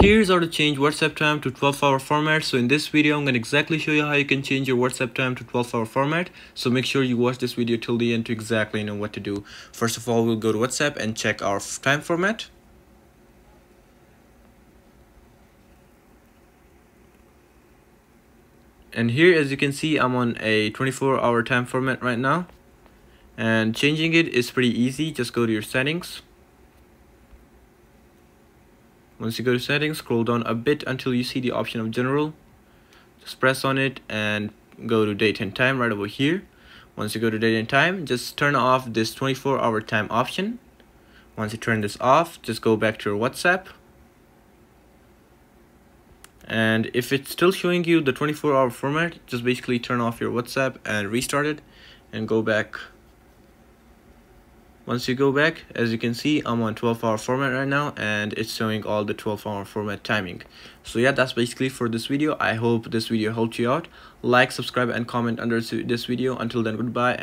Here's how to change WhatsApp time to 12-hour format. So in this video, I'm going to exactly show you how you can change your WhatsApp time to 12-hour format. So make sure you watch this video till the end to exactly know what to do. First of all, we'll go to WhatsApp and check our time format. And here, as you can see, I'm on a 24-hour time format right now. And changing it is pretty easy. Just go to your settings. Once you go to settings, scroll down a bit until you see the option of general. Just press on it and go to date and time right over here. Once you go to date and time, just turn off this 24-hour time option. Once you turn this off, just go back to your WhatsApp. And if it's still showing you the 24-hour format, just basically turn off your WhatsApp and restart it and go back. Once you go back, as you can see, I'm on 12-hour format right now and it's showing all the 12-hour format timing. So yeah, that's basically for this video. I hope this video helped you out. Like, subscribe and comment under this video. Until then, goodbye.